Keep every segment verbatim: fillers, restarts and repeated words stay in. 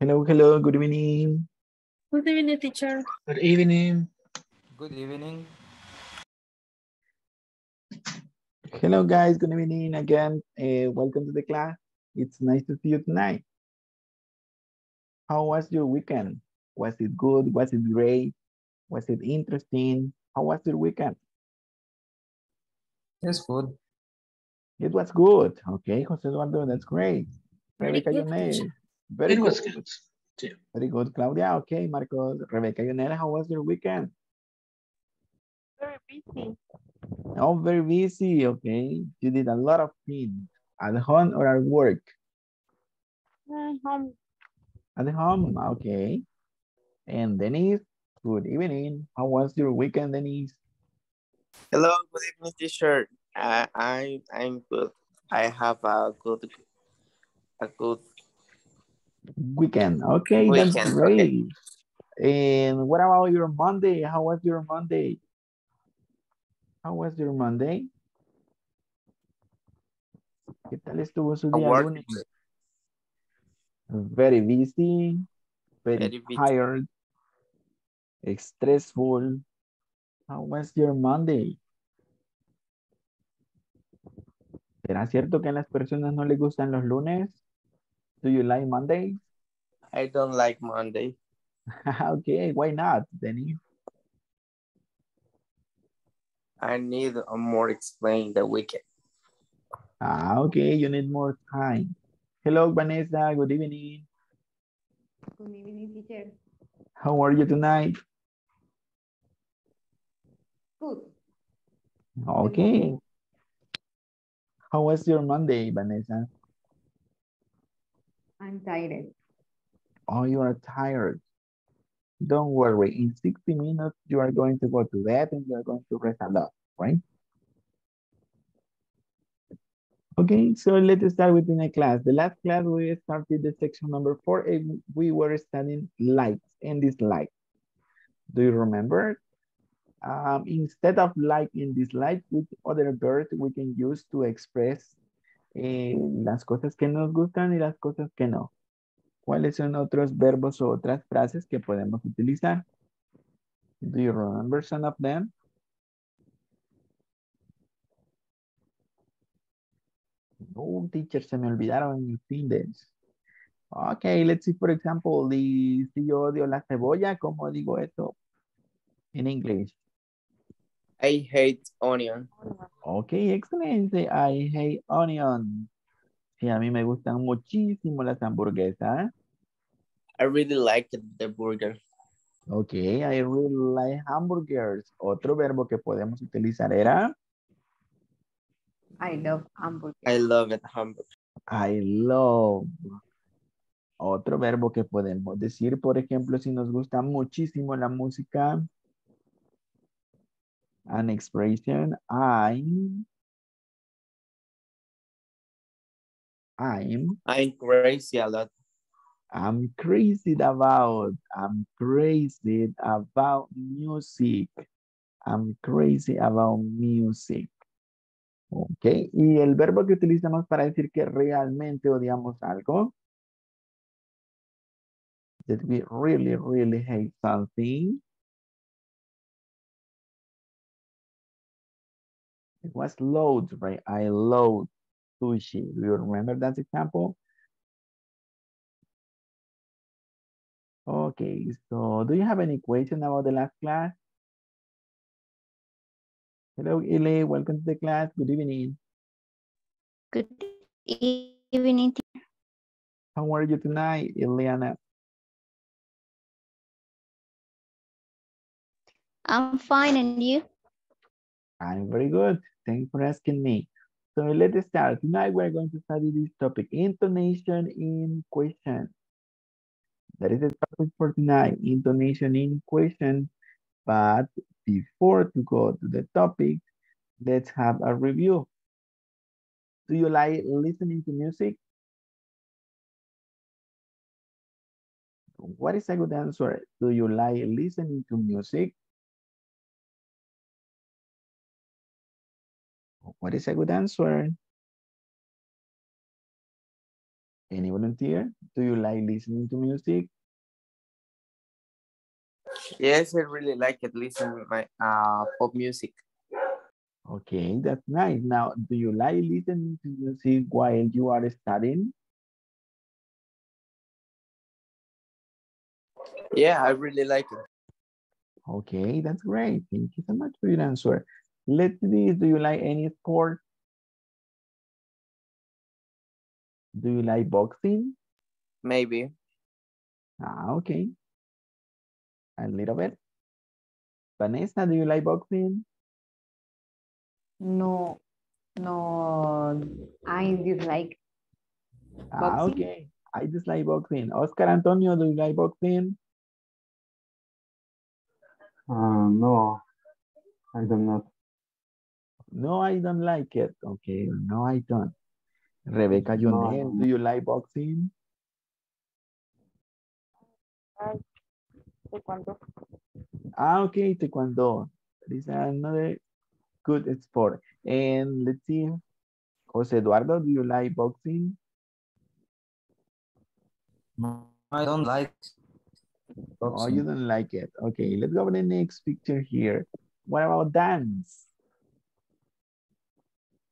Hello, hello, good evening. Good evening, teacher. Good evening. Good evening. Hello, guys. Good evening again. Uh, welcome to the class. It's nice to see you tonight. How was your weekend? Was it good? Was it great? Was it interesting? How was your weekend? It's good. It was good. Okay, José Eduardo, that's great. Rebecca Yonel. Very it good. Was good. Yeah. Very good, Claudia. Okay, Marcos. Rebecca Yonel, how was your weekend? Very busy. Oh, very busy. Okay. You did a lot of things. At home or at work? At home. At home, okay. And Denise, good evening. How was your weekend, Denise? Hello, good evening, teacher. Uh, I I'm good. I have a good a good weekend. Okay, weekend. That's great. Okay. And what about your Monday? How was your Monday? How was your Monday? ¿Qué tal estuvo su día lunes? Very busy, very, very busy. Tired, stressful. How was your Monday? ¿Será cierto que a las personas no les gustan los lunes? Do you like Monday? I don't like Monday. Okay, why not, Denny? I need a more explain the weekend. Ah, okay, you need more time. Hello, Vanessa, good evening. Good evening, teacher. How are you tonight? Good. Okay. How was your Monday, Vanessa? I'm tired. Oh, you are tired. Don't worry, in sixty minutes, you are going to go to bed and you are going to rest a lot, right? Okay, so let's start with the next class. The last class, we started the section number four, and we were studying likes and dislikes. Do you remember? Um, instead of like and dislike, with other verbs we can use to express eh, las cosas que nos gustan y las cosas que no. ¿Cuáles son otros verbos o otras frases que podemos utilizar? Do you remember some of them? No, teacher, se me olvidaron mis fines. Okay, let's see, for example, the, si yo odio la cebolla, ¿cómo digo esto in English? I hate onion. Okay, excellent. I hate onion. Sí, a mí me gustan muchísimo las hamburguesas. I really like the burger. Okay, I really like hamburgers. Otro verbo que podemos utilizar era... I love hamburgers. I love it, hamburgers. I love. Otro verbo que podemos decir, por ejemplo, si nos gusta muchísimo la música... An expression, I'm, I'm, I'm crazy a lot. I'm crazy about, I'm crazy about music. I'm crazy about music. Okay, y el verbo que utilizamos para decir que realmente odiamos algo. That we really, really hate something. It was loads, right? I loathe sushi. Do you remember that example? Okay, so do you have any question about the last class? Hello, Ile. Welcome to the class. Good evening. Good evening. How are you tonight, Ileana? I'm fine, and you? I'm very good. Thanks for asking me. So let's start. Tonight we're going to study this topic, intonation in question. That is the topic for tonight, intonation in question. But before to go to the topic, let's have a review. Do you like listening to music? What is a good answer? Do you like listening to music? What is a good answer? Any volunteer? Do you like listening to music? Yes, I really like it, listen to my uh, pop music. Okay, that's nice. Now, do you like listening to music while you are studying? Yeah, I really like it. Okay, that's great. Thank you so much for your answer. Let's see, do you like any sport? Do you like boxing? Maybe. Ah, okay. A little bit. Vanessa, do you like boxing? No, no, I dislike boxing. Ah, okay. I dislike boxing. Oscar Antonio, do you like boxing? Uh, no, I don't know. No, I don't like it. Okay, no, I don't. Rebecca, you no, name, do you like boxing? Uh, taekwondo. Ah, okay, taekwondo. This is another good sport. And let's see, Jose Eduardo, do you like boxing? I don't like boxing. Oh, you don't like it. Okay, let's go to the next picture here. What about dance?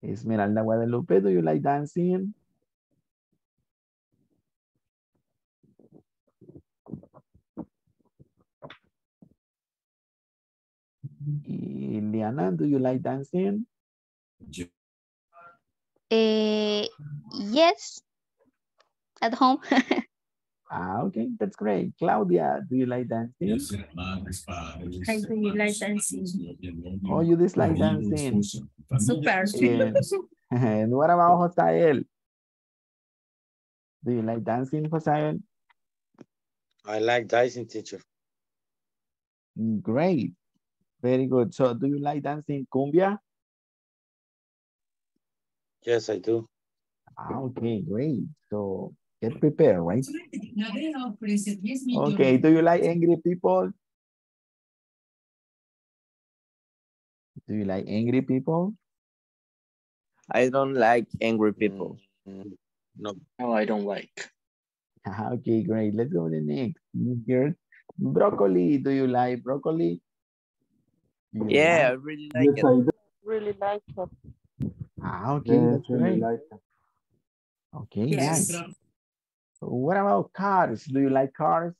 Esmeralda Guadalupe, do you like dancing? Liana, do you like dancing? Uh, yes, at home. Ah, okay, that's great. Claudia, do you like dancing? Yes, I do like dancing. Oh, you dislike dancing. Super. And, and what about Josael? Do you like dancing, Josael? I like dancing, teacher. Great. Very good. So, do you like dancing cumbia? Yes, I do. Ah, okay, great. So, get prepared, right? Okay, do you like angry people? Do you like angry people? I don't like angry people. No, no, I don't like. Okay, great. Let's go to the next. Here's broccoli. Do you like broccoli? You yeah, like? I really like yes, it. I really like it. Ah, okay, yes, that's really great. Like it. Okay, yes. Nice. So what about cars? Do you like cars?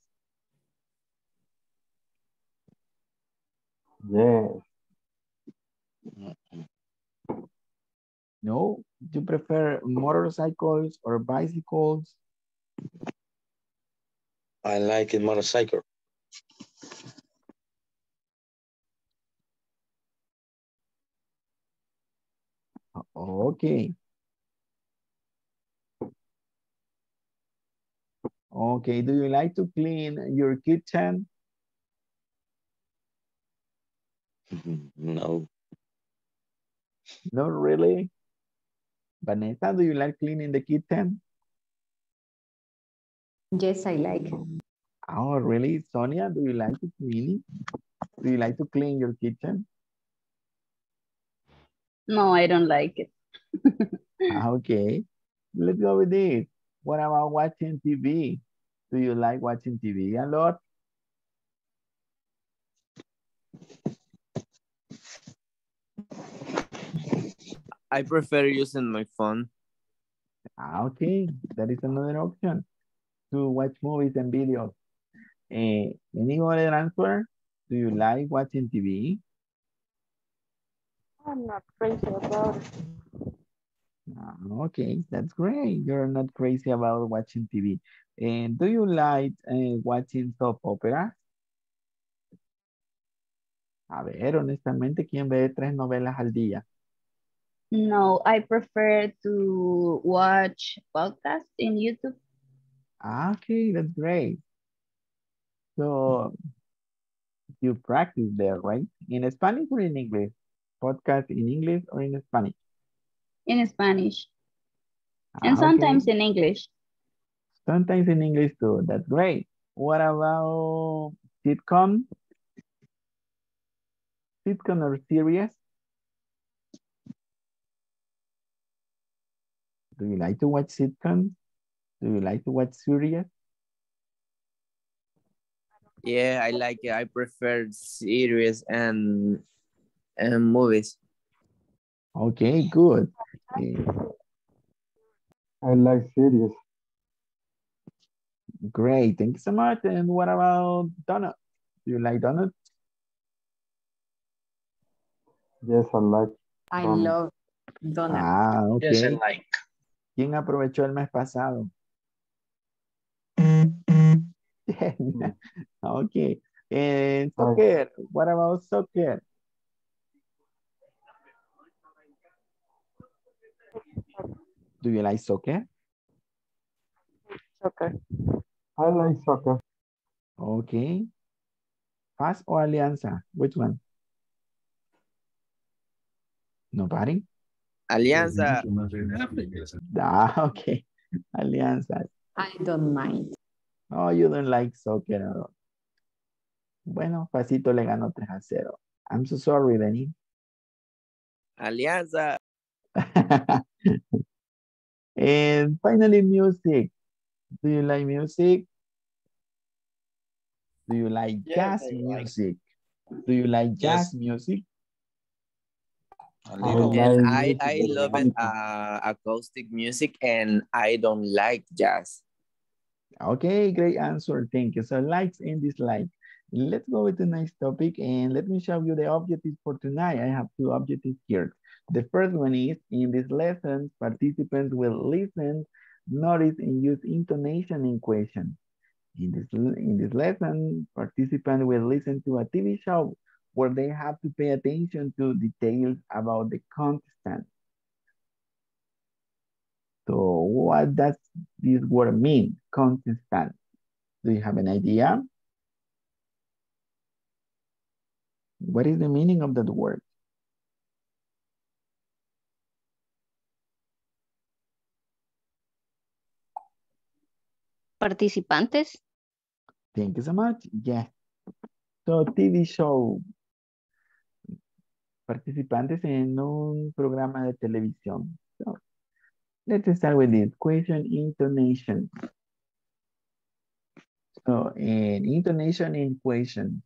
Yeah. No? Do you prefer motorcycles or bicycles? I like a motorcycle. Okay. Okay, do you like to clean your kitchen? No. Not really? Vanessa, do you like cleaning the kitchen? Yes, I like. Oh, really? Sonia, do you like to clean? Do you like to clean your kitchen? No, I don't like it. Okay, let's go with this. What about watching T V? Do you like watching T V a lot? I prefer using my phone. Okay, that is another option to watch movies and videos. Uh, any other answer? Do you like watching T V? I'm not crazy about it. Okay, that's great. You're not crazy about watching T V. And do you like uh, watching soap opera? A ver, honestamente, ¿quién ve tres novelas al día? No, I prefer to watch podcasts in YouTube. Okay, that's great. So you practice there, right? In Spanish or in English? Podcast in English or in Spanish? In Spanish. And ah, sometimes okay. in English. Sometimes in English too. That's great. What about sitcom? Sitcom or series? Do you like to watch sitcoms? Do you like to watch series? Yeah, I like it. I prefer series and, and movies. Okay, good. I like series. Great, thank you so much. And what about donut? Do you like donut? Yes, I like. I um, love donut. Ah, okay. Yes, I like. ¿Quién aprovechó el mes pasado? Okay. And soccer. What about soccer? Do you like soccer? Soccer. I like soccer. Okay. F A S or Alianza? Which one? Nobody? Alianza. Ah, okay. Alianza. I don't mind. Oh, you don't like soccer at all. Bueno, Facito le ganó tres a cero. I'm so sorry, Benny. Alianza. And finally, music. Do you like music? Do you like yes, jazz I music? Like. Do you like jazz yes. music? A little. And I, I love it, uh, acoustic music, and I don't like jazz. Okay, great answer. Thank you. So likes and dislikes. Let's go with the next topic, and let me show you the objectives for tonight. I have two objectives here. The first one is, in this lesson, participants will listen, notice, and use intonation in questions. In this, in this lesson, participants will listen to a T V show where they have to pay attention to details about the contestant. So what does this word mean, contestant? Do you have an idea? What is the meaning of that word? Participantes. Thank you so much. Yeah. So T V show. Participantes en un programa de televisión. So, let's start with this question, intonation. So, and intonation in question.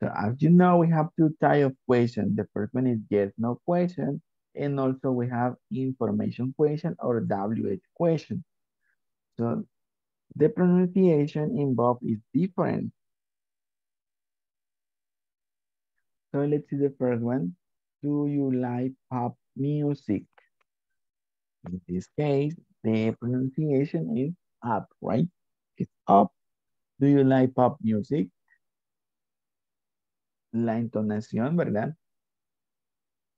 So, as you know, we have two types of questions. The first one is yes, no question. And also we have information question or W H question. So, the pronunciation involved is different. So, let's see the first one. Do you like pop music? In this case, the pronunciation is up, right? It's up. Do you like pop music? La entonación, ¿verdad?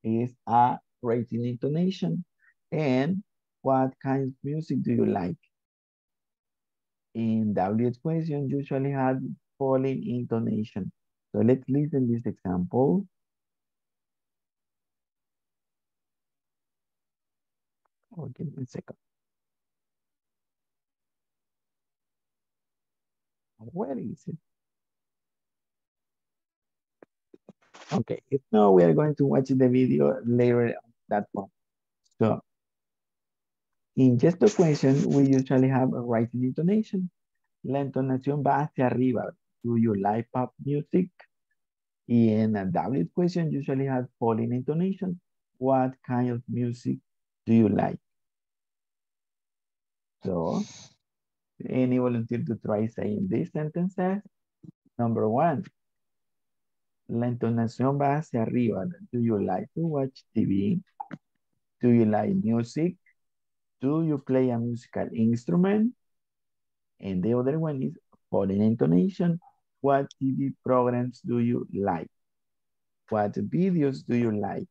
Is a raising intonation. And what kind of music do you like? In W H question, usually has falling intonation. So let's listen this example. Oh, give me a second. Where is it? Okay, if no, we are going to watch the video later on that one. So, in just a question, we usually have a rising intonation. La entonación va hacia arriba. Do you like pop music? In a W question, usually has falling intonation. What kind of music do you like? So, any volunteer to try saying these sentences? Number one, la entonación va hacia arriba. Do you like to watch T V? Do you like music? Do you play a musical instrument? And the other one is falling intonation. What T V programs do you like? What videos do you like?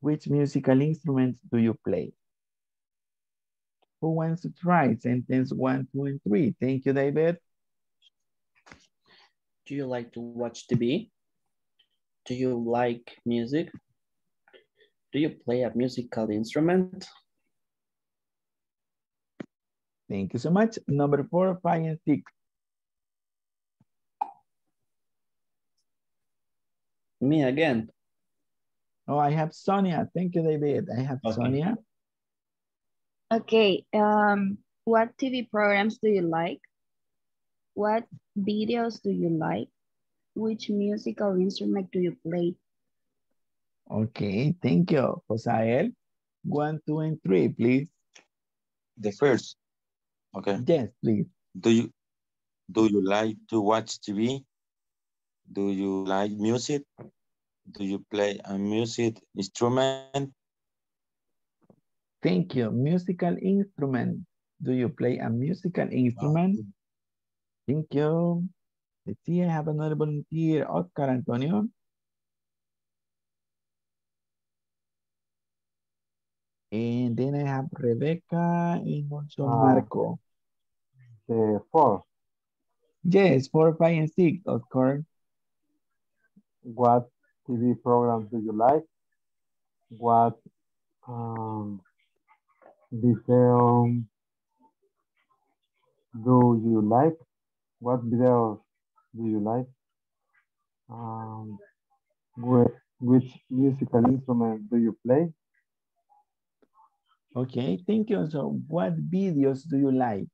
Which musical instruments do you play? Who wants to try sentence one, two, and three? Thank you, David. Do you like to watch T V? Do you like music? Do you play a musical instrument? Thank you so much. Number four, five, and six. Me again. Oh, I have Sonia. Thank you, David. I have okay. Sonia. Okay. Um, what T V programs do you like? What videos do you like? Which musical instrument do you play? Okay, thank you, Josael. One, two, and three, please. The first. Okay. Yes, please. Do you do you like to watch T V? Do you like music? Do you play a music instrument? Thank you. Musical instrument. Do you play a musical instrument? Oh. Thank you. Let's see, I have another volunteer, Oscar Antonio. And then I have Rebecca and also uh, Marco. Uh, four. Yes, four, five, and six, Oscar. What T V programs do you like? What um, video do you like? What videos do you like? Um, which, which musical instrument do you play? Okay, thank you. So what videos do you like?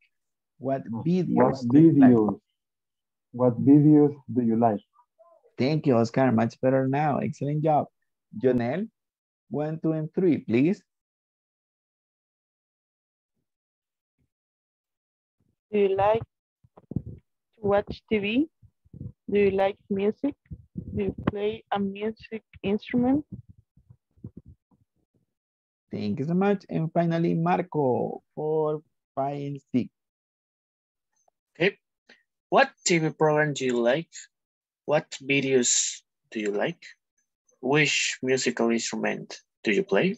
What videos? What videos? Like? What videos do you like? Thank you, Oscar. Much better now. Excellent job. Jonel, one, two, and three, please. Do you like to watch T V? Do you like music? Do you play a music instrument? Thank you so much. And finally, Marco, four, five, and six. Okay. What T V program do you like? What videos do you like? Which musical instrument do you play?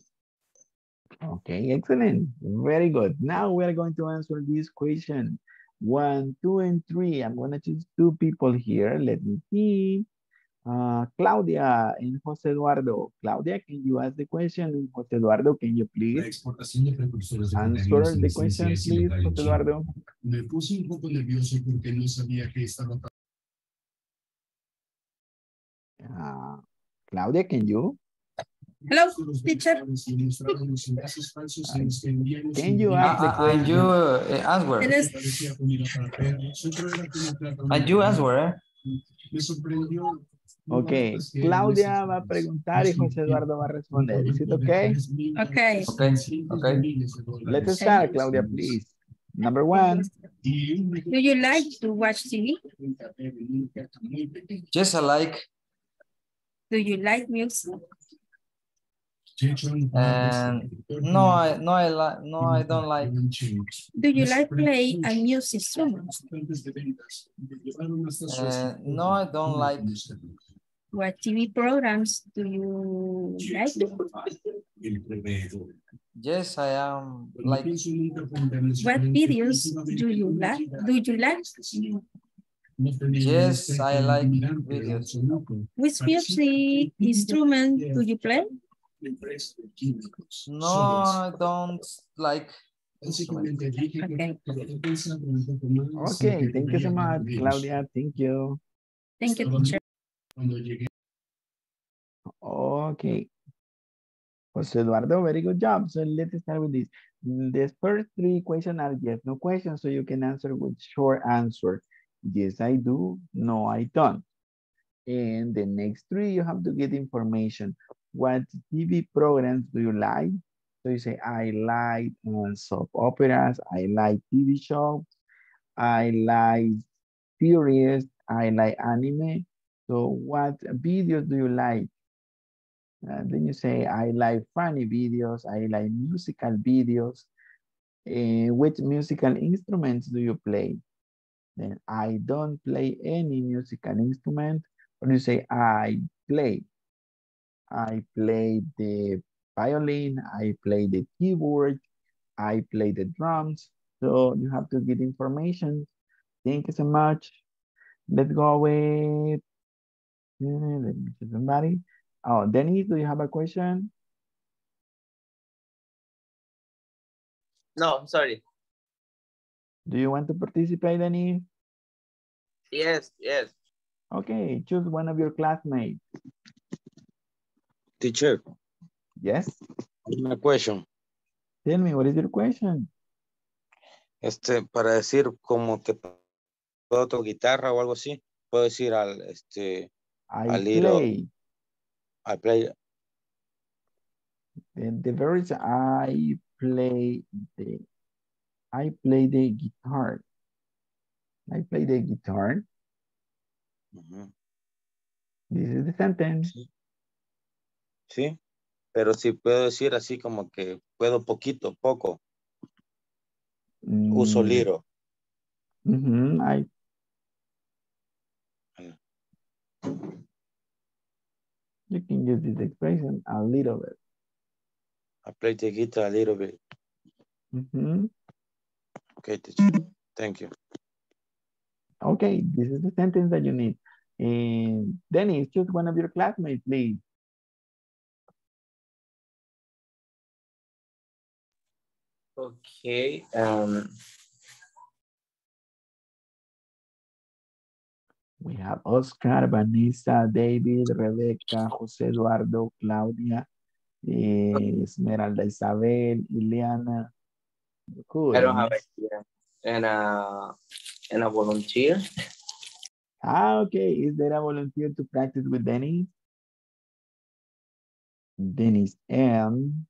Okay, excellent. Very good. Now we're going to answer this question. One, two, and three. I'm going to choose two people here. Let me see. Uh, Claudia and Jose Eduardo. Claudia, can you ask the question? Jose Eduardo, can you please answer the question, please, Jose Eduardo? Me puse un poco nervioso porque no sabía que estaba... uh, Claudia, can you? Hello, teacher. Can you ask the question? You ask where? And you ask where? Okay, Claudia va a preguntar y José Eduardo va a responder. Is it okay? Okay. Okay. Okay. Let's start, Claudia, please. Number one. Do you like to watch T V? Yes, I like. Do you like music? Um, no, I, no, I like. No, I don't like. Do you like play a music instrument? Uh, no, I don't like. What T V programs do you like? Yes, I am um, like. What videos do you like? Do you like? Yes, I like videos. Which music instrument do you play? No, I don't like. Okay. Okay, thank you so much, Claudia. Thank you. Thank you, teacher. Okay. Jose Eduardo, very good job. So let's start with this. The first three questions are yes, no questions, so you can answer with short answer. Yes, I do. No, I don't. And the next three, you have to get information. What T V programs do you like? So you say, I like um, soap operas, I like T V shows, I like series, I like anime. So what videos do you like? Uh, then you say, I like funny videos, I like musical videos. Uh, which musical instruments do you play? Then I don't play any musical instrument. Or you say, I play. I play the violin, I play the keyboard, I play the drums. So you have to get information. Thank you so much. Let's go with, let me see somebody. Oh, Denise, do you have a question? No, I'm sorry. Do you want to participate, Denise? Yes, yes. Okay, choose one of your classmates. Teacher. Yes. A question. Tell me, what is your question? Este, para decir como que puedo tocar guitarra o algo así, puedo decir al, este, I al play. I play. And the verse, I play the, I play the guitar. I play the guitar. Uh-huh. This is the sentence. Sí. Sí, pero si puedo decir así como que puedo poquito, poco. Mm. Uso little. Mm-hmm. I... You can use this expression a little bit. I play the guitar a little bit. Mm-hmm. Okay, teacher. Thank you. Okay, this is the sentence that you need. And Dennis, choose one of your classmates, please. Okay. Um, we have Oscar, Vanessa, David, Rebecca, Jose Eduardo, Claudia, eh, Esmeralda, Isabel, Ileana. Cool. I don't have experience. And a, and a volunteer. Ah, okay. Is there a volunteer to practice with Dennis? Dennis M.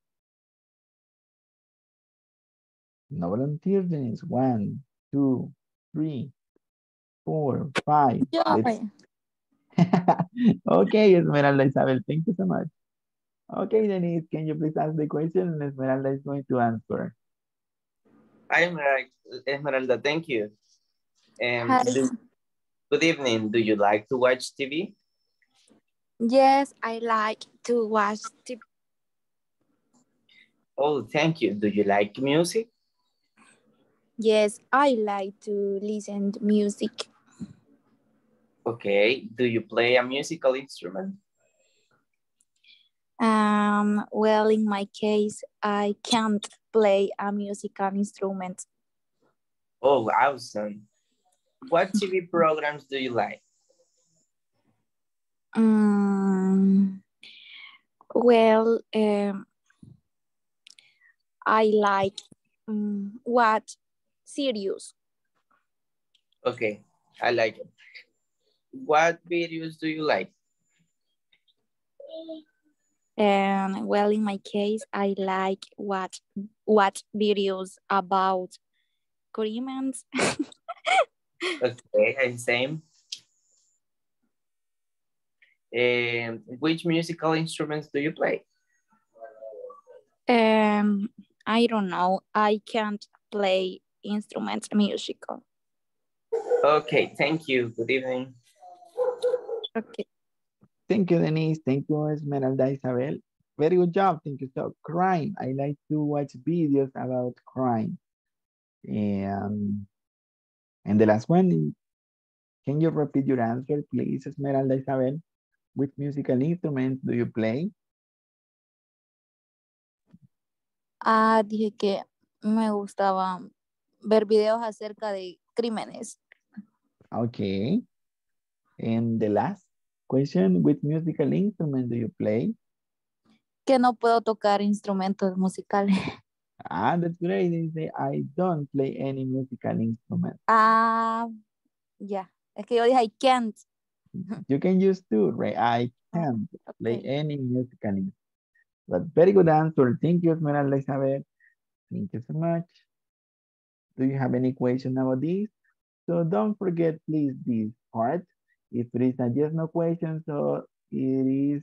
No volunteer, Dennis. One, two, three, four, five. Okay, Esmeralda Isabel, thank you so much. Okay, Dennis, can you please ask the question? Esmeralda is going to answer. Hi, Esmeralda, thank you. Um, Hi. Do, good evening. Do you like to watch T V? Yes, I like to watch T V. Oh, thank you. Do you like music? Yes, I like to listen to music. Okay, do you play a musical instrument? Um, well, in my case, I can't play a musical instrument. Oh, awesome. What T V programs do you like? Um, well, um, I like um, what serious. Okay, I like it. What videos do you like? Um, well, in my case, I like what what videos about Koreans. Okay, and same. Um, which musical instruments do you play? Um, I don't know. I can't play instruments musical. Okay, thank you. Good evening. Okay. Thank you, Denise. Thank you, Esmeralda Isabel. Very good job. Thank you. So, crime. I like to watch videos about crime. And, and the last one, can you repeat your answer, please, Esmeralda Isabel? Which musical instruments do you play? Ah, dije que me gustaba ver videos acerca de crímenes. Okay. And the last question, which musical instrument do you play? Que no puedo tocar instrumentos musicales. Ah, that's great. They say, I don't play any musical instrument. Ah, uh, yeah. Es que yo dije, I can't. You can use two, right? I can't okay. play any musical instrument. But very good answer. Thank you, Esmeralda Isabel. Thank you so much. Do you have any question about this? So don't forget, please, this part. If it is a yes, no question, so it is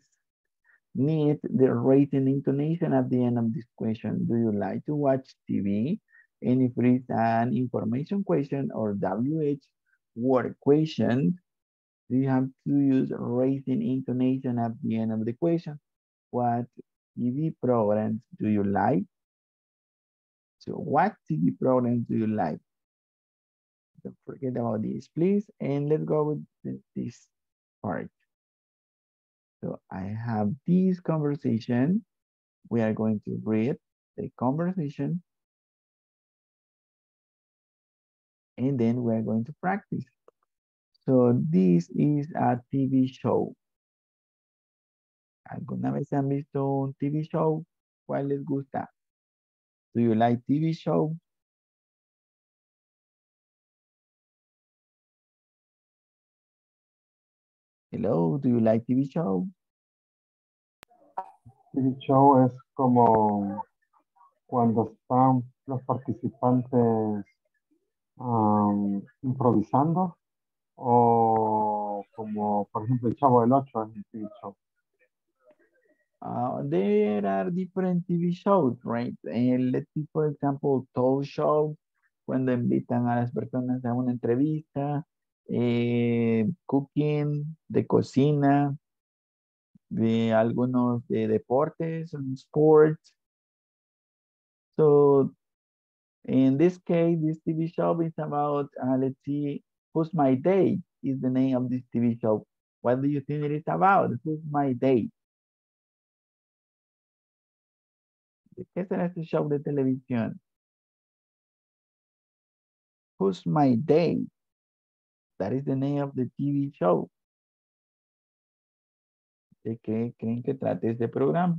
need the rating intonation at the end of this question. Do you like to watch T V? And if it is an information question or W H word question, you have to use rating intonation at the end of the question. What T V programs do you like? So what T V programs do you like? Don't forget about this, please. And let's go with the, this part. So I have this conversation. We are going to read the conversation. And then we're going to practice. So this is a T V show. ¿Alguna vez han visto un T V show? ¿Cuál les gusta? Do you like T V show? Hello, do you like T V show? T V show es como cuando están los participantes um, improvisando, o como por ejemplo el Chavo del Ocho es un T V show. Uh, there are different T V shows, right? And let's see, for example, talk show, cuando invitan a las personas a una entrevista, eh, cooking, de cocina, de algunos de deportes, sports. So in this case, this T V show is about, uh, let's see, Who's My Date is the name of this T V show. What do you think it is about? Who's My Date? ¿Qué será este show de televisión? Who's My Date? That is the name of the T V show. ¿De qué creen que trate este programa?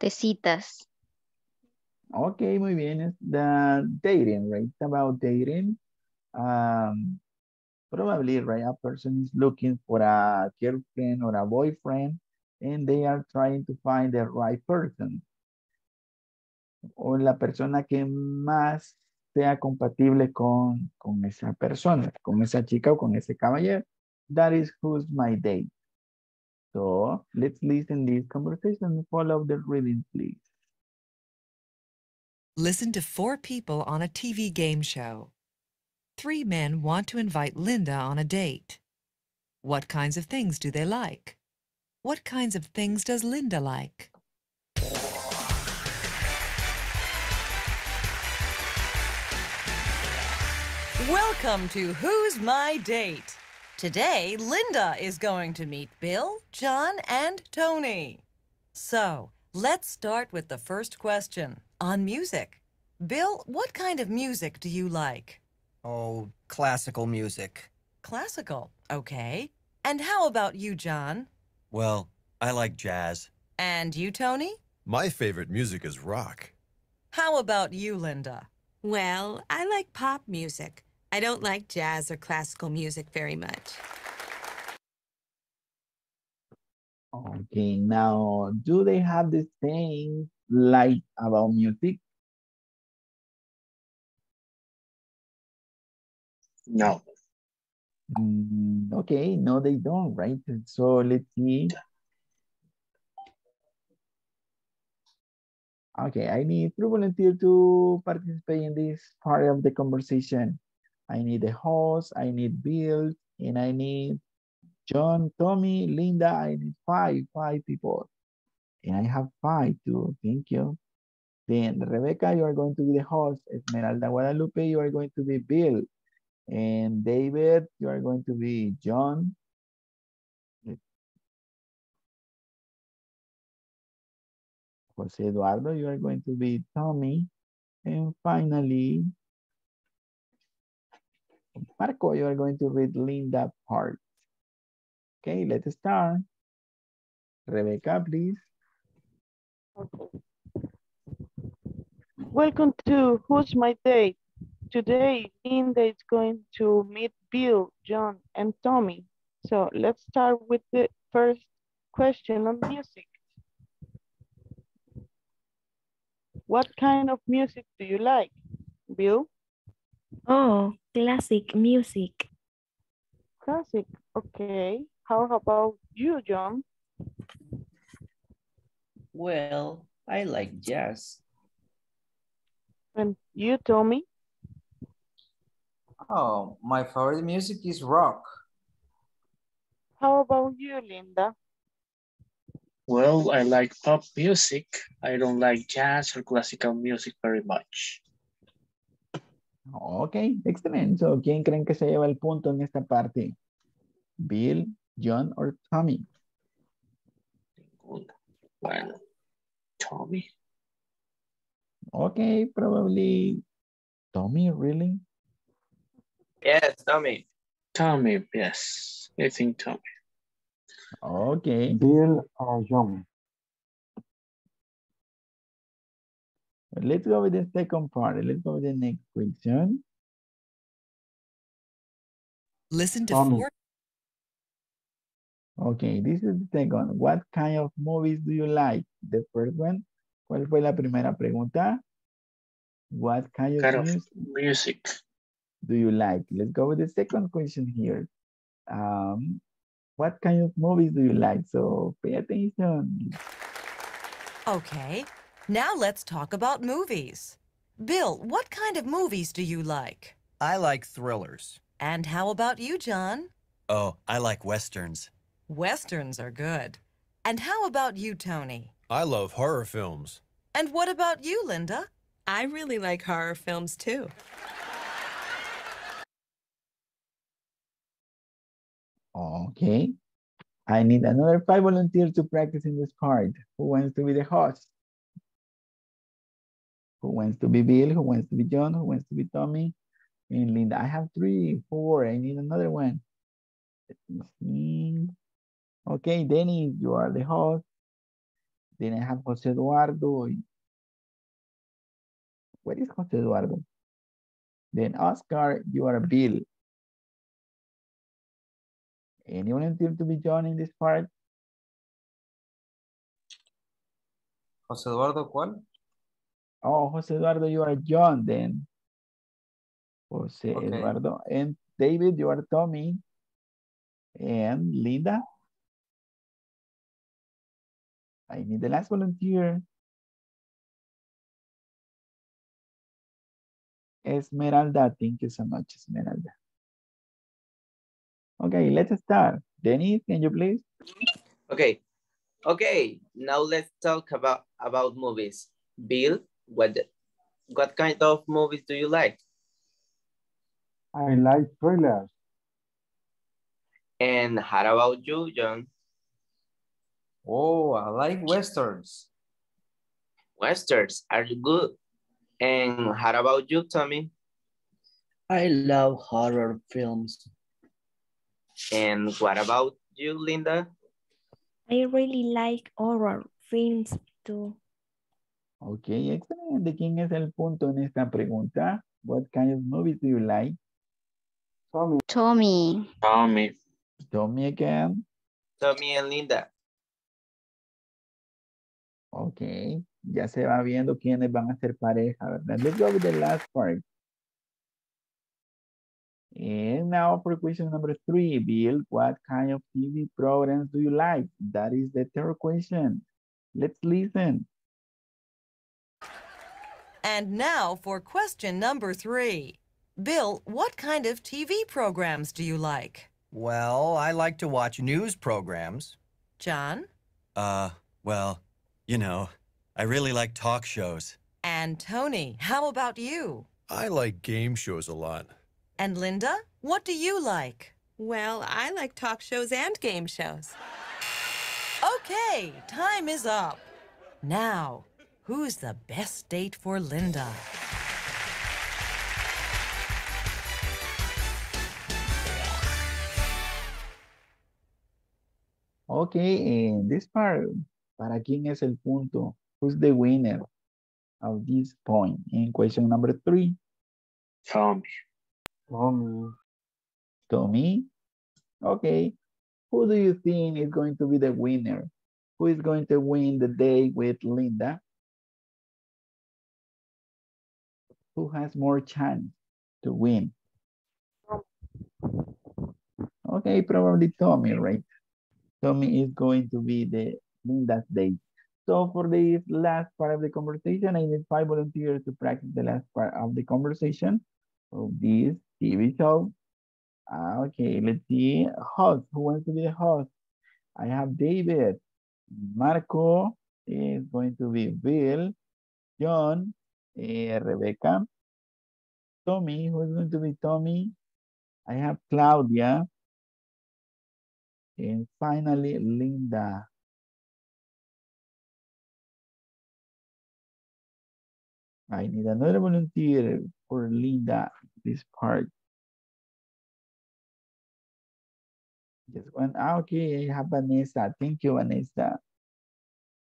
De citas. Ok, muy bien. It's the dating, right? It's about dating. Um, probably, right? A person is looking for a girlfriend or a boyfriend, and they are trying to find the right person. O la persona que más sea compatible con, con esa persona, con esa chica o con ese caballero. That is Who's My Date. So, let's listen to this conversation and follow the reading, please. Listen to four people on a T V game show. Three men want to invite Linda on a date. What kinds of things do they like? What kinds of things does Linda like? Welcome to Who's My Date? Today, Linda is going to meet Bill, John, and Tony. So, let's start with the first question on music. Bill, what kind of music do you like? Oh, classical music. Classical, okay. And how about you, John? Well, I like jazz. And you, Tony? My favorite music is rock. How about you, Linda? Well, I like pop music. I don't like jazz or classical music very much. Okay, now, do they have the same like about music? No. Mm, okay, no, they don't, right? So let's see. Okay, I need three volunteers to participate in this part of the conversation. I need the host, I need Bill, and I need John, Tommy, Linda. I need five, five people. And I have five too, thank you. Then Rebecca, you are going to be the host. Esmeralda Guadalupe, you are going to be Bill. And David, you are going to be John. Jose Eduardo, you are going to be Tommy. And finally, Marco, you are going to read Linda part. Okay, let's start. Rebecca, please. Okay. Welcome to Who's My Date? Today, Linda is going to meet Bill, John, and Tommy. So let's start with the first question on music. What kind of music do you like, Bill? Oh, classic music. Classic, okay. How about you, John? Well, I like jazz. And you, Tommy? Oh, my favorite music is rock. How about you, Linda? Well, I like pop music. I don't like jazz or classical music very much. Ok, excelente. So, ¿quién creen que se lleva el punto en esta parte? ¿Bill, John or Tommy? Bueno, Tommy. Ok, probably Tommy, really? Yes, Tommy. Tommy, yes. I think Tommy. Okay. Bill or John? Let's go with the second part. Let's go with the next question. Listen to um, four. Okay, this is the second. What kind of movies do you like? The first one. ¿Cuál fue la primera pregunta? What kind of, kind of music, music do you like? Let's go with the second question here. Um, what kind of movies do you like? So pay attention. Okay, now let's talk about movies. Bill, what kind of movies do you like? I like thrillers. And how about you, John? Oh, I like westerns. Westerns are good. And how about you, Tony? I love horror films. And what about you, Linda? I really like horror films, too. Okay. I need another five volunteers to practice in this part. Who wants to be the host? Who wants to be Bill? Who wants to be John? Who wants to be Tommy? And Linda, I have three, four. I need another one. Let me see. Okay, Denny, you are the host. Then I have Jose Eduardo. What is Jose Eduardo? Then Oscar, you are Bill. Anyone intend to be John in this part? Jose Eduardo, ¿cuál? Oh, Jose Eduardo, you are John then. Jose okay. Eduardo. And David, you are Tommy. And Linda? I need the last volunteer. Esmeralda, thank you so much, Esmeralda. Okay, let's start. Dennis, can you please? Okay, okay. Now let's talk about about movies. Bill, what what kind of movies do you like? I like thrillers. And how about you, John? Oh, I like westerns. Westerns are good. And how about you, Tommy? I love horror films. And what about you, Linda? I really like horror films too. Okay, excellent. ¿De quién es el punto en esta pregunta? What kind of movies do you like? Tommy. Tommy. Tommy. Tommy again. Tommy and Linda. Okay. Ya se va viendo quiénes van a ser pareja, ¿verdad? Let's go with the last part. And now for question number three, Bill, what kind of T V programs do you like? That is the third question. Let's listen. And now for question number three. Bill, what kind of T V programs do you like? Well, I like to watch news programs. John? Uh, well, you know... I really like talk shows. And Tony, how about you? I like game shows a lot. And Linda, what do you like? Well, I like talk shows and game shows. Okay, time is up. Now, who's the best date for Linda? Okay, in this part, ¿para quién es el punto? Who's the winner of this point? In question number three. Tommy. Tommy. Tommy? Okay. Who do you think is going to be the winner? Who is going to win the day with Linda? Who has more chance to win? Okay, probably Tommy, right? Tommy is going to be the Linda's date. So for this last part of the conversation, I need five volunteers to practice the last part of the conversation of this T V show. Uh, okay, let's see. Host, who wants to be the host? I have David. Marco is going to be Bill. John, eh, Rebecca. Tommy, who is going to be Tommy? I have Claudia. And finally, Linda. I need another volunteer for Linda, this part. Just one, ah, okay, I have Vanessa. Thank you, Vanessa.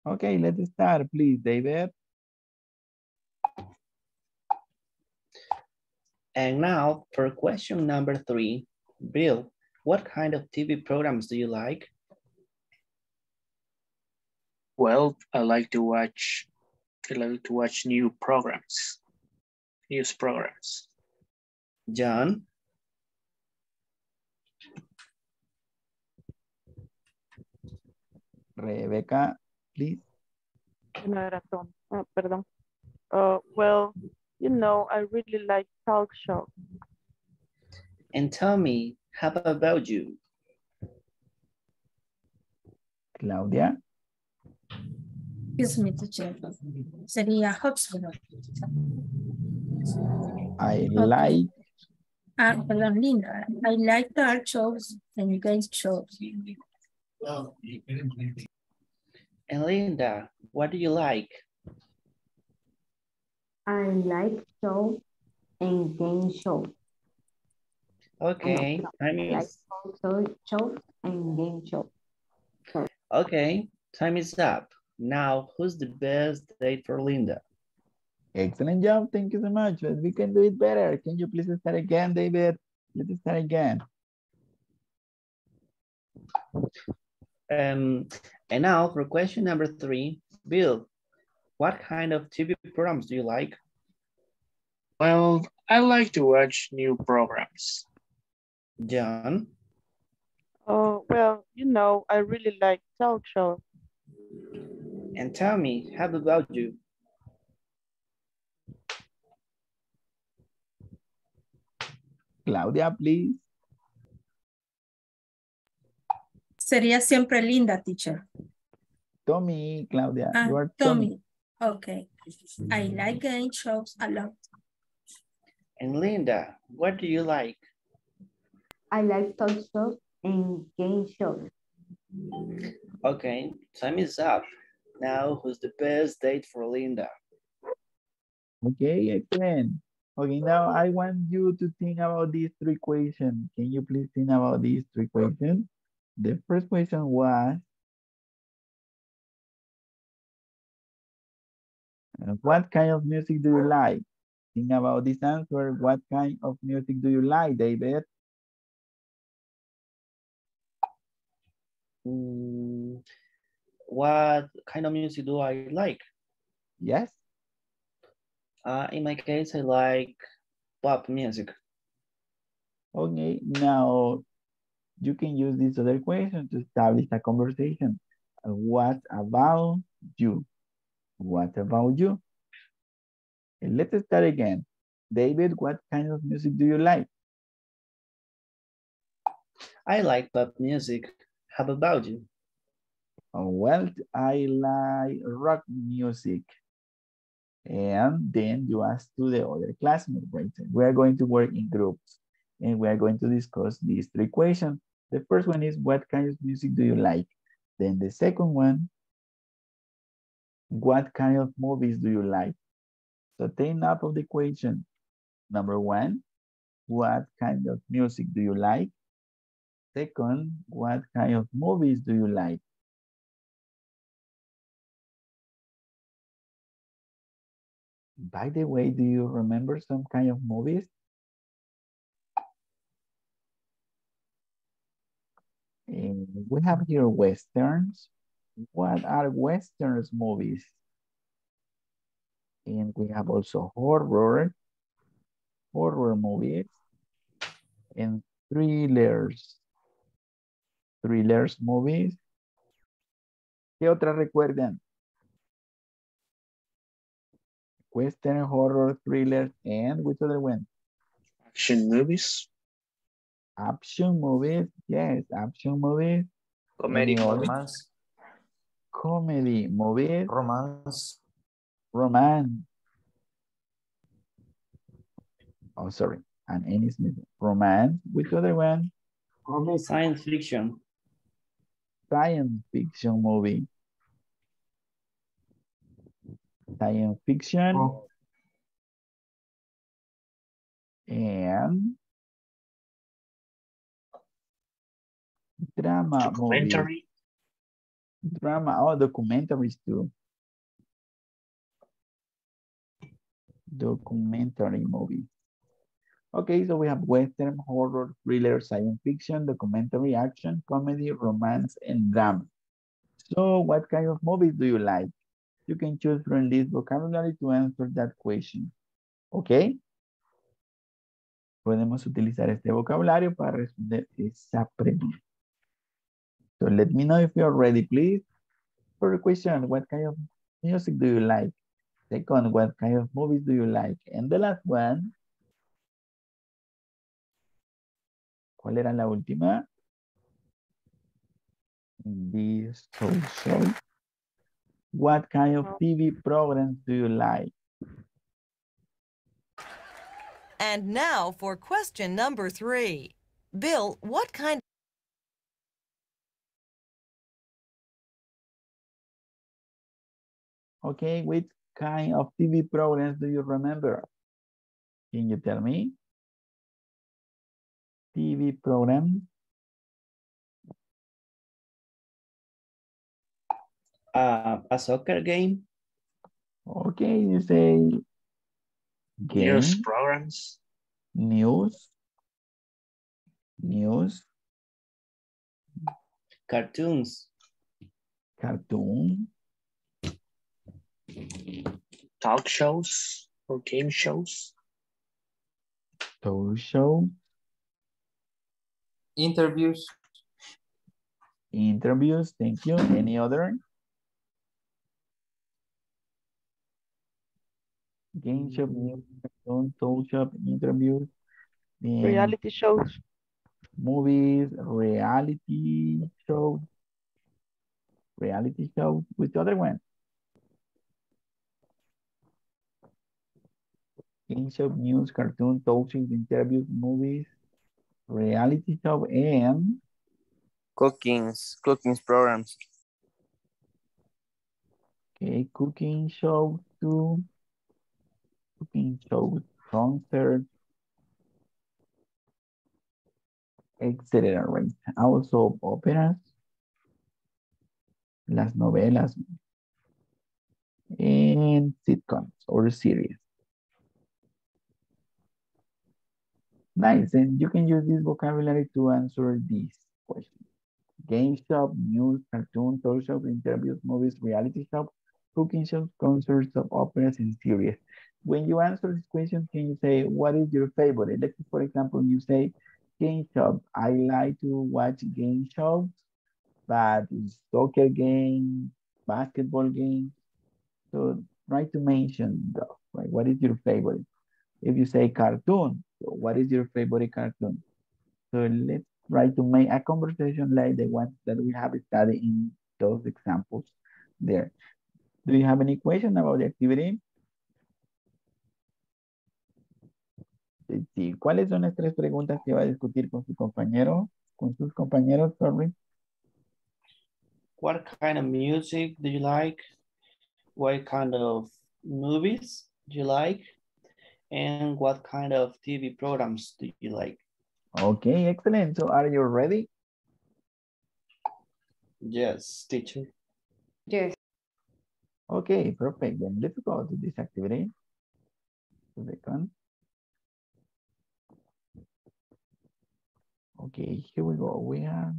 Okay, let's start, please, David. And now for question number three, Bill, what kind of T V programs do you like? Well, I like to watch, I like to watch new programs, news programs. John? Rebecca, please. Oh, perdón. Uh, well, you know, I really like talk show. And tell me, how about you? Claudia? Excuse me, teacher. Sería Hopsville. I like. Ah, perdón, Linda. I like talk shows and game shows. Well, and Linda, what do you like? I like show and game show. Okay. I, I mean, like show, show and game show. Sorry. Okay, time is up. Now, who's the best date for Linda? Excellent job. Thank you so much. But we can do it better. Can you please start again, David? Let's start again. Um, and now for question number three, Bill, what kind of T V programs do you like? Well, I like to watch new programs. John? Oh, well, you know, I really like talk show. And tell me, how about you? Claudia, please. Sería siempre Linda, teacher. Tommy, Claudia. Ah, you are Tommy. Tommy. Okay. I like game shows a lot. And Linda, what do you like? I like talk shows and game shows. Okay, time is up. Now, who's the best date for Linda? Okay, excellent. Okay, now I want you to think about these three questions. Can you please think about these three questions? The first question was, what kind of music do you like? Think about this answer. What kind of music do you like, David? Mm, what kind of music do I like? Yes. Uh, in my case, I like pop music. Okay, now you can use this other question to establish a conversation. What about you? What about you? And let's start again. David, what kind of music do you like? I like pop music. How about you? Well, I like rock music. And then you ask to the other classmates, right? We are going to work in groups and we are going to discuss these three questions. The first one is, what kind of music do you like? Then the second one, what kind of movies do you like? So take up of the equation. Number one, what kind of music do you like? Second, what kind of movies do you like? By the way, do you remember some kind of movies? And we have here Westerns. What are Westerns movies? And we have also horror, horror movies, and thrillers, thrillers movies. ¿Qué otras recuerdan? Western, horror, thriller, and which other one? Action movies. Action movies, yes, action movies. Comedy, romance. Comedy movies. Romance. Romance. Oh, sorry. And any romance. Which other one? Science fiction. Science fiction movie. Science fiction. Oh. And drama documentary. Movie. Drama, oh, documentaries too. Documentary movie. Okay, so we have Western, horror, thriller, science fiction, documentary, action, comedy, romance, and drama. So what kind of movies do you like? You can choose from this vocabulary to answer that question. Okay. Podemos utilizar este vocabulario para responder esa pregunta. So let me know if you're ready, please. For the question, what kind of music do you like? Second, what kind of movies do you like? And the last one, ¿cuál era la última? This show. What kind of T V programs do you like? And now for question number three. Bill, what kind Okay, which kind of T V programs do you remember? Can you tell me? T V program. Uh, a soccer game. Okay, you say game. News programs. News. News. Cartoons. Cartoon. Talk shows or game shows. Talk show. Interviews. Interviews, thank you. Any other? Game show, news, talk show, interviews. Then reality shows. Movies, reality show. Reality show. With the other one? Game show, news, cartoon, talk shows, interviews, movies. Reality show and cookings, cookings programs. Okay, cooking show too. Cooking show, concert, etcétera. Right? Also operas, las novelas, and sitcoms or series. Nice, and you can use this vocabulary to answer these questions. Game shop, news, cartoon, talk shop, interviews, movies, reality shop, cooking shops, concerts of operas and series. When you answer this question, can you say, what is your favorite? Let's say, for example, you say, game shop. I like to watch game shows, but it's soccer game, basketball game. So try to mention those, right? What is your favorite? If you say cartoon, so what is your favorite cartoon? So let's try to make a conversation like the ones that we have studied in those examples there. Do you have any question about the activity? Sí. ¿Cuáles son las tres preguntas que va a discutir con su compañero, con sus compañeros? Sorry. What kind of music do you like? What kind of movies do you like? And what kind of T V programs do you like? Okay, excellent. So are you ready? Yes, teacher. Yes. Okay, perfect. Then let's go to this activity. Okay, here we go. We are...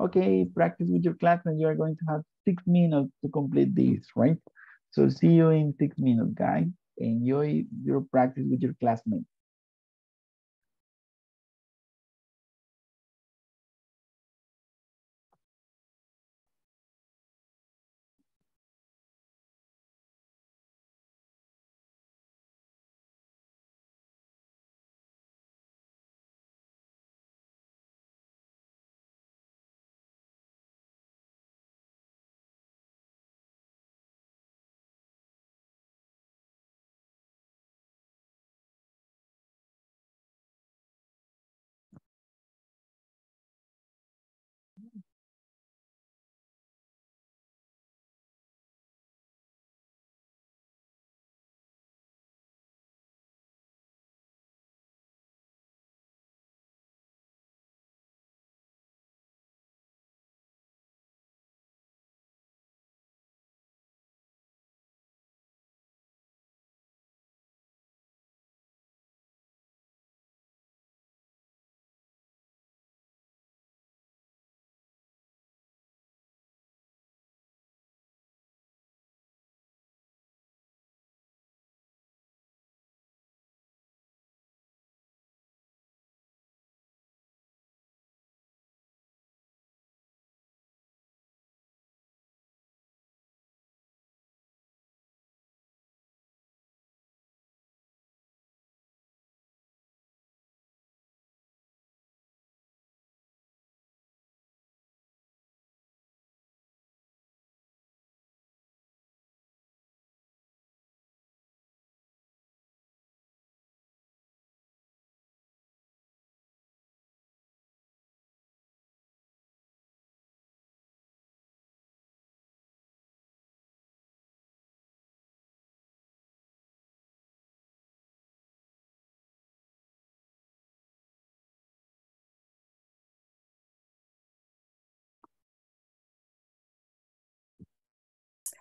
Okay, practice with your class and you are going to have six minutes to complete this, right? So see you in six minutes, guys. Enjoy your practice with your classmates.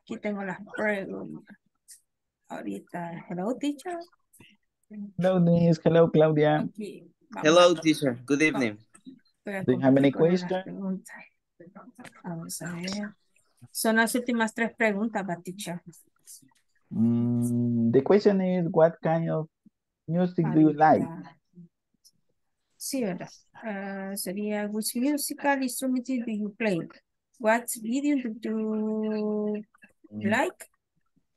Aquí tengo las preguntas. Ahorita, hello, teacher. Hello, Denise. Hello, Claudia. Okay. Hello, teacher. Good evening. Do you have any questions? Vamos a ver. Son las últimas tres preguntas, teacher. Mm, the question is, what kind of music do you like? Sí, verdad. Uh, sería, which musical instrument do you play? What video do you like?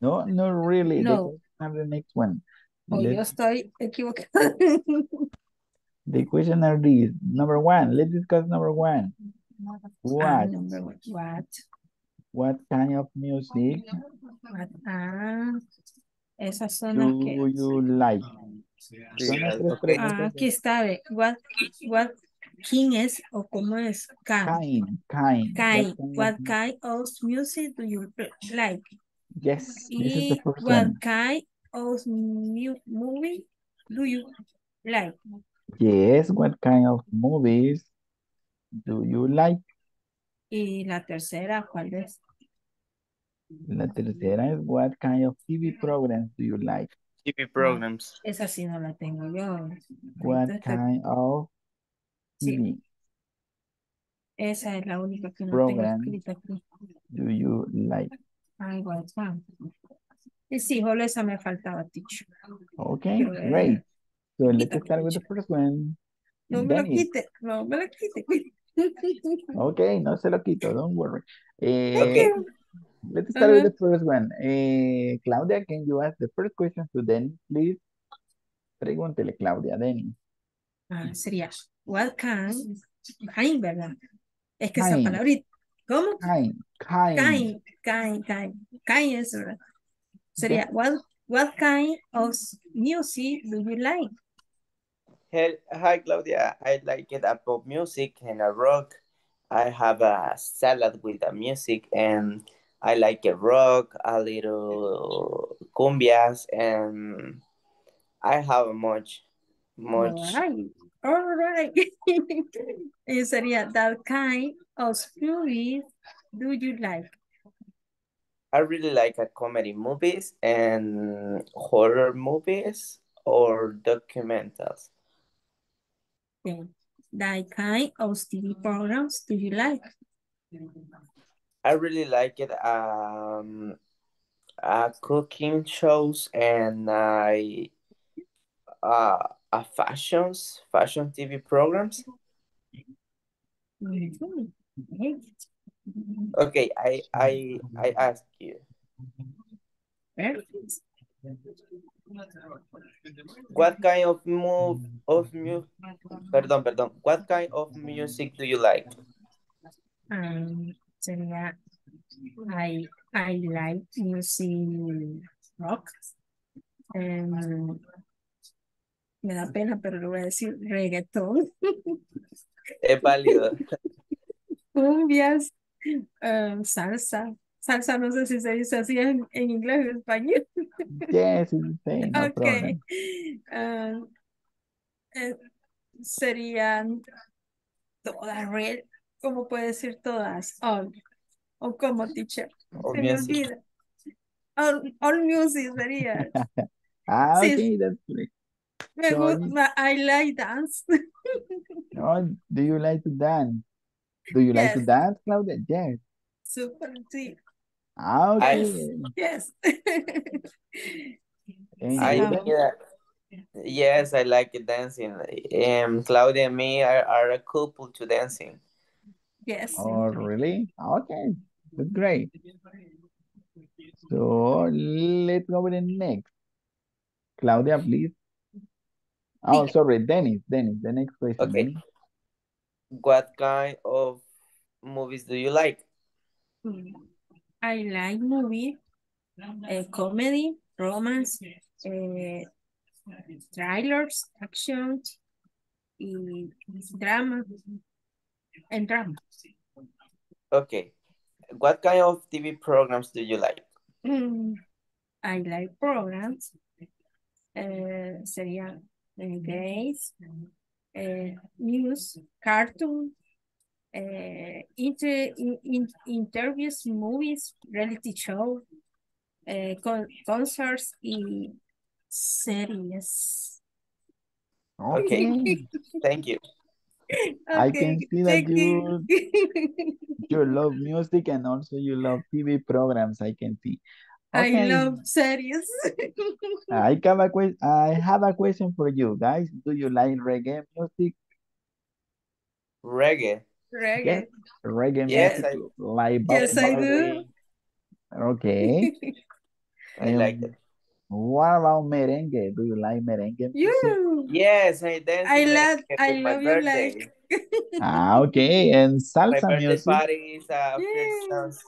No, not really. No. Have the next one. Oh, yo estoy equivocado. The question are these. Number one, let's discuss number one. What? Number one. What? What kind of music? What? Ah, esas son las que... Do you like? Sí, ah, aquí está. What, what king es o cómo es? Kind. Kind. Kind. What kind of music do you like? Yes. Y this is the first what one. Kind of new movie do you like? Yes. What kind of movies do you like? Y la tercera, ¿cuál es? La tercera es what kind of T V programs do you like? T V programs. Esa sí no la tengo yo. What Entonces, kind of T V? Sí. Esa es la única que no program tengo escrita aquí. Do you like? Ah, igual está. Y sí, solo esa me faltaba, teacher. Okay, pero, great. Eh, so let's start with the first one. No me lo quite, no me lo quite. Okay, no se lo quito, don't worry. Eh, okay. Let's start uh-huh. with the first one. Eh, Claudia, can you ask the first question to Denny, please? Pregúntele, Claudia, Denny. Ah, sería, what kind? Kind, ¿verdad? Es que kind. Esa palabrita. ¿Cómo? Kind, kind. Kind, kind, kind. Kind es, ¿verdad? Sería, okay. what, what kind of music do you like? Hi, Claudia. I like it a pop music and a rock. I have a salad with the music and I like a rock, a little cumbias, and I have much, much. All right. All right. It sería, that kind of movies do you like? I really like a comedy movies and horror movies or documentaries. Then, that kind of T V programs do you like? I really like it. Um, uh, cooking shows and I, uh, uh, fashions, fashion T V programs. Okay, I, I, I ask you. Perfect. What kind of move of mu perdón, perdón. What kind of music do you like? Um, sería, I I like music rock. Um, me da pena, pero lo voy a decir reggaeton. Es válido. Cumbias, um, salsa. Salsa, no sé si se dice así en, en inglés o en español. Yes, it's the same. No okay. Um, eh, serían todas, ¿cómo puede decir todas? All. ¿O cómo, teacher? All se music. Me olvida. All, all music sería. Ah, sí. Okay, that's great. Me so, gusta, I like dance. Oh, do you like to dance? Do you yes. like to dance, Claudia? Yes. Super, sí. Ah, okay. I, yes. I, yeah. Yes, I like dancing. Um, Claudia and me are, are a couple to dancing. Yes. Oh, really? Okay. That's great. So, let's go with the next. Claudia, please. Oh, sorry. Dennis, Dennis, the next question. Okay. Dennis. What kind of movies do you like? I like movie, uh, comedy, romance, uh, trailers, action, and drama, and drama. Okay. What kind of T V programs do you like? Mm, I like programs. Uh, seria, uh, games, uh, news, cartoon, uh, inter in, in interviews, movies, reality shows, uh, con concerts, and series. Okay, thank you. Okay. I can see that you, you love music and also you love T V programs, I can see. Okay. I love series. I, have a que I have a question for you guys. Do you like reggae music? Reggae? Reggae. Yes. Reggae yes, music. I, like yes, I do. Okay. I um, like it. What about merengue? Do you like merengue? You. Yes, I dance. I love, I love you like. Ah, okay. And salsa my music. Party is a yes.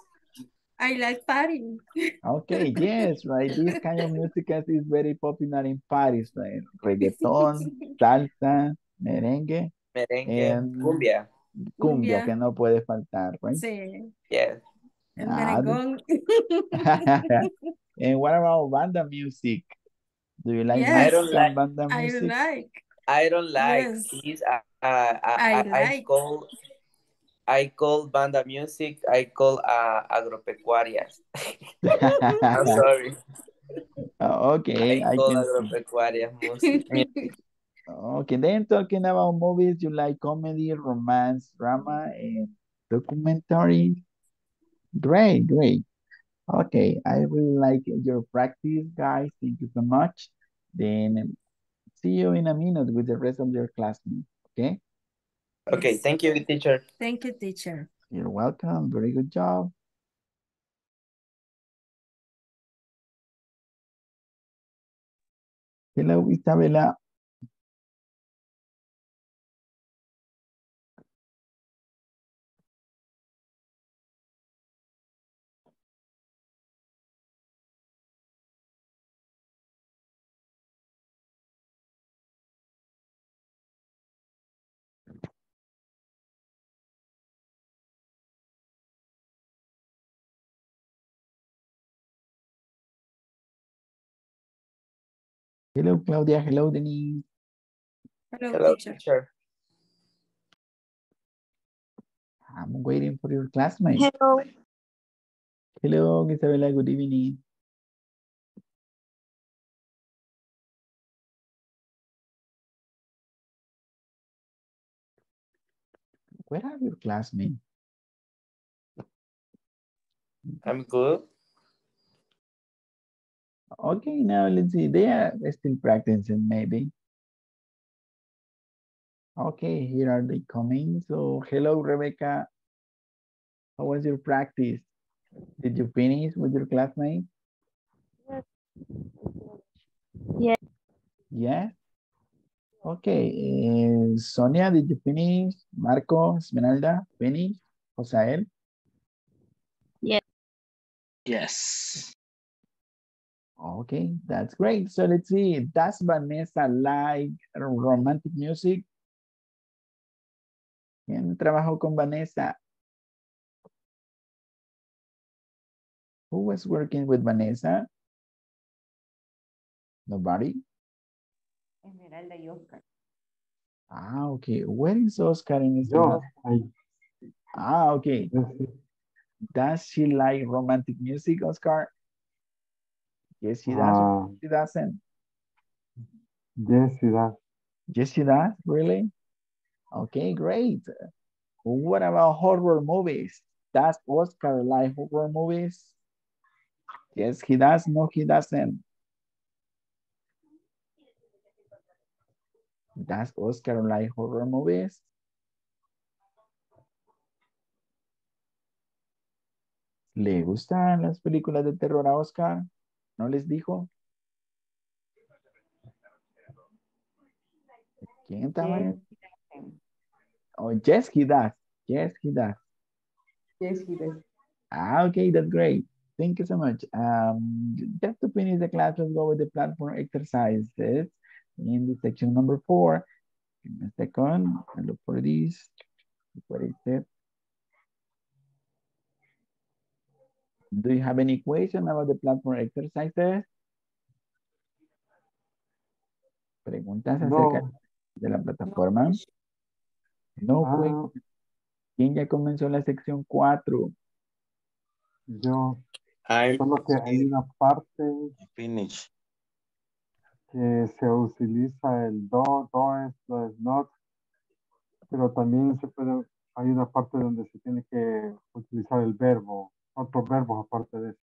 I like party. Okay, yes, right. This kind of music is very popular in Paris, right? Reggaeton, salsa, merengue. Merengue, and cumbia. Cumbia, que no puede faltar, right? Sí. Yes. And ah, and what about banda music? Do you like yes. I don't like banda music? I like. I don't like. Yes. These, uh, uh, I, I, like. I call. I call banda music. I call uh, agropecuarias. I'm sorry. Oh, okay. I, I call agropecuarias music. Okay. Then talking about movies, you like comedy, romance, drama, and documentary. Great, great. Okay, I really like your practice, guys. Thank you so much. Then see you in a minute with the rest of your classmates, okay? Okay, yes. Thank you, teacher. Thank you, teacher. You're welcome. Very good job. Hello, Isabella. Hello, Claudia. Hello, Denise. Hello, Hello teacher. teacher. I'm waiting for your classmate. Hello. Hello, Isabella. Good evening. Where are your classmates? I'm good. Okay, now let's see. They are still practicing, maybe. Okay, here are they coming. So, hello, Rebecca. How was your practice? Did you finish with your classmates? Yes. Yes. Yeah? Okay. Uh, Sonia, did you finish? Marco, Esmeralda, finish? Josael? Yes. Yes. Okay, that's great. So let's see, does Vanessa like romantic music? ¿Quién trabajó con Vanessa? Who was working with Vanessa? Nobody? Esmeralda y Oscar. Ah, okay. Where is Oscar and Esmeralda? No. Ah, okay. Does she like romantic music, Oscar? Yes, she does. Uh, she doesn't. Yes, she does. Yes, she does. Really? Okay, great. What about horror movies? Does Oscar like horror movies? Yes, he does. No, he doesn't. Does Oscar like horror movies? ¿Le gustan las películas de terror a Oscar? ¿No les dijo? ¿Quién estaba? Oh, yes, he does. Yes, he does. Yes, he does. Ah, okay, that's great. Thank you so much. Um, just to finish the class, let's go with the platform exercises in the section number four. Give me a second. I look for this. What is it? Do you have any question about the platform exercises? Preguntas acerca no. de la plataforma. No, no. ¿Quién ya comenzó la sección cuatro? Yo. I'll Solo que hay una parte finish. Que se utiliza el do, does, does not, pero también se puede, hay una parte donde se tiene que utilizar el verbo, otros verbos aparte de eso.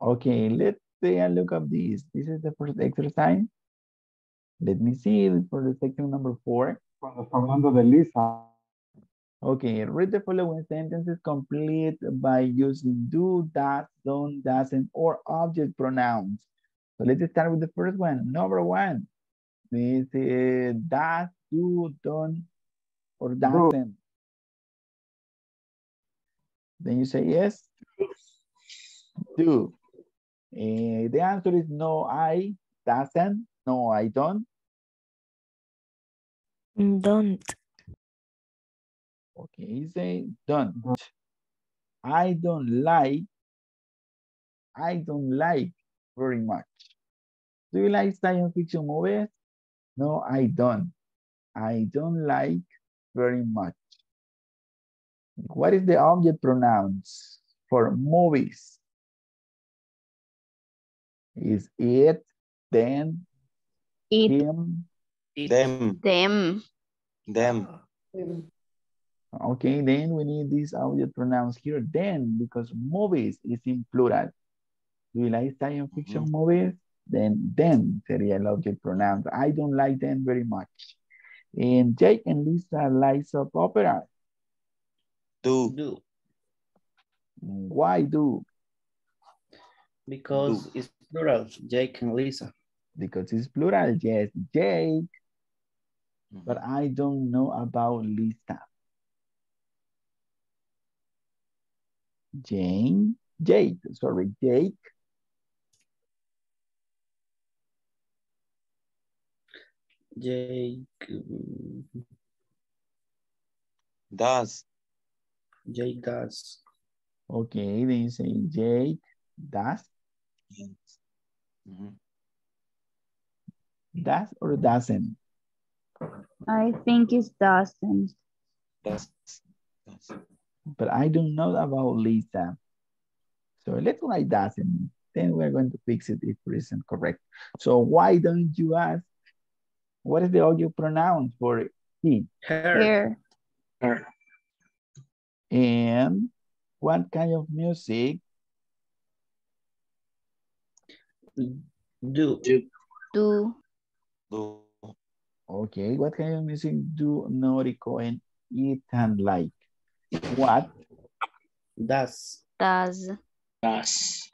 Okay, let's take a look at this. This is the first exercise. Let me see for the section number four. Cuando está hablando de Lisa. Okay, read the following sentences complete by using do, that, don't, doesn't, or object pronouns. So let's start with the first one. Number one, this is does, do, don't, or doesn't. Do. Then you say yes. Do. Uh, the answer is no, I doesn't. No, I don't. Don't. Okay, you say don't. I don't like. I don't like very much. Do you like science fiction movies? No, I don't. I don't like very much. What is the object pronouns for movies? Is it, then, it, him, it, them, them, them. them. Okay, then we need these object pronouns here, then, because movies is in plural. Do you like science fiction mm-hmm. movies? Then, then, serial object pronouns. I don't like them very much. And Jake and Lisa like soap opera. Do. do. Why do? Because do. It's plural, Jake and Lisa. Because it's plural, yes, Jake. Mm-hmm. But I don't know about Lisa. Jane, Jake, sorry, Jake. Jake. Does. Jake does. Okay, then you say Jake does. Yes. Mm-hmm. Does or doesn't? I think it's doesn't. Does. But I don't know about Lisa. So let's write doesn't. Then we're going to fix it if it isn't correct. So why don't you ask? What is the object pronoun for he? Her. Her. And what kind of music? Do. Do. Do. Okay, what kind of music do Noriko and Ethan like? What? Does. Does. Does.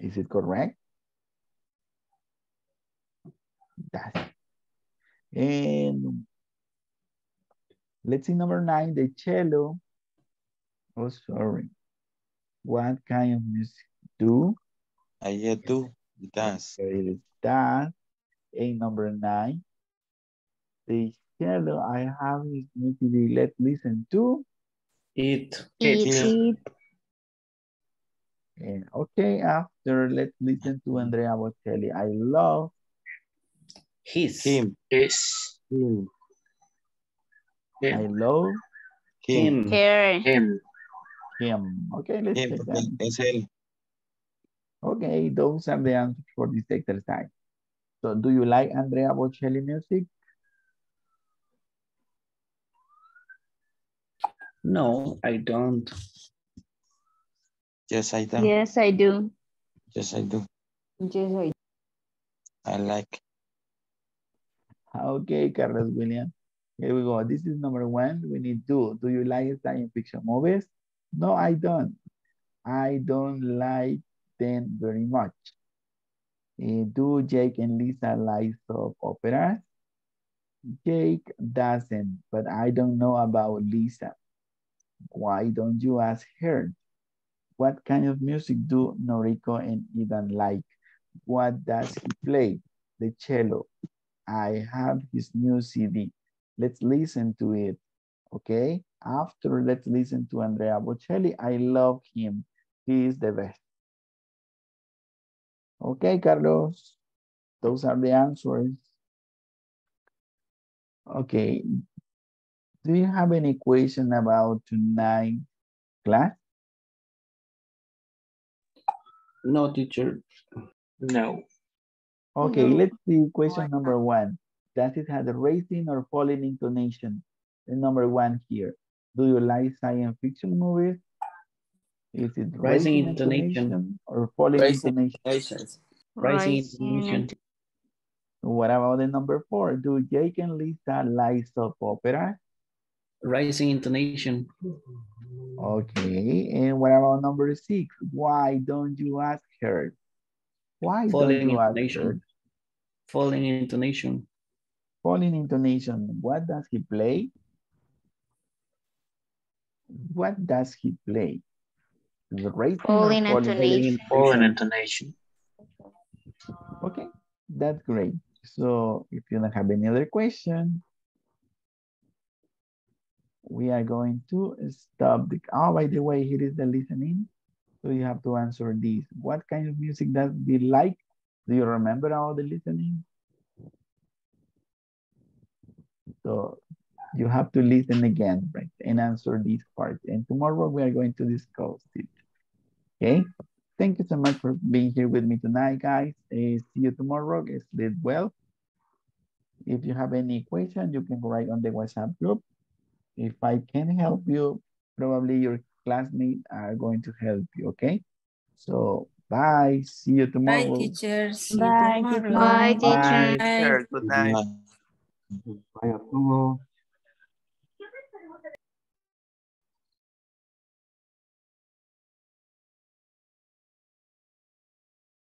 Is it correct? Does. And let's see number nine, the cello. Oh, sorry. What kind of music do? I get do. Does. It is does. And number nine, the hello, I have his music. Let's listen to it. It. it. And okay, after let's listen to Andrea Bocelli. I love his. Him. His. Him. him. I love him. Him. Him. him. Okay, let's him. check that. Okay, those are the answers for this exercise. So, do you like Andrea Bocelli music? No, I don't. Yes, I do. Yes, I do. Yes, I do. Yes, I do. I like. Okay, Carlos William. Here we go. This is number one. We need do. Do you like science fiction movies? No, I don't. I don't like them very much. Uh, do Jake and Lisa like soap operas? Jake doesn't, but I don't know about Lisa. Why don't you ask her? What kind of music do Noriko and Ethan like? What does he play? The cello. I have his new C D. Let's listen to it, okay? After, let's listen to Andrea Bocelli. I love him. He is the best. Okay, Carlos. Those are the answers. Okay. do you have any question about tonight class? No, teacher. No. Okay, no. Let's see question number one. Does it have racing or falling inclination? The number one here. Do you like science fiction movies? Is it rising intonation or falling intonation? Rising intonation. What about the number four? Do Jake and Lisa like soap opera? Rising intonation. Okay. And what about number six? Why don't you ask her? Why falling don't you intonation. Ask her? Falling intonation. Falling intonation. What does he play? What does he play? Falling intonation. Falling intonation. Okay, that's great. So if you don't have any other question, we are going to stop the, oh, by the way, here is the listening. So you have to answer this. What kind of music does he like? Do you remember all the listening? So you have to listen again, right? And answer this part. And tomorrow we are going to discuss it. Okay, thank you so much for being here with me tonight, guys. Uh, see you tomorrow. Sleep well. If you have any question, you can write on the WhatsApp group. If I can help you, probably your classmates are going to help you. Okay, so bye. See you tomorrow. Bye, teachers. Bye, bye, teachers. Bye, teachers. Good night. Bye, Arturo.